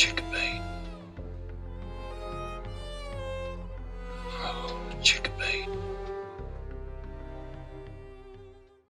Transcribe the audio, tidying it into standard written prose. chickpea.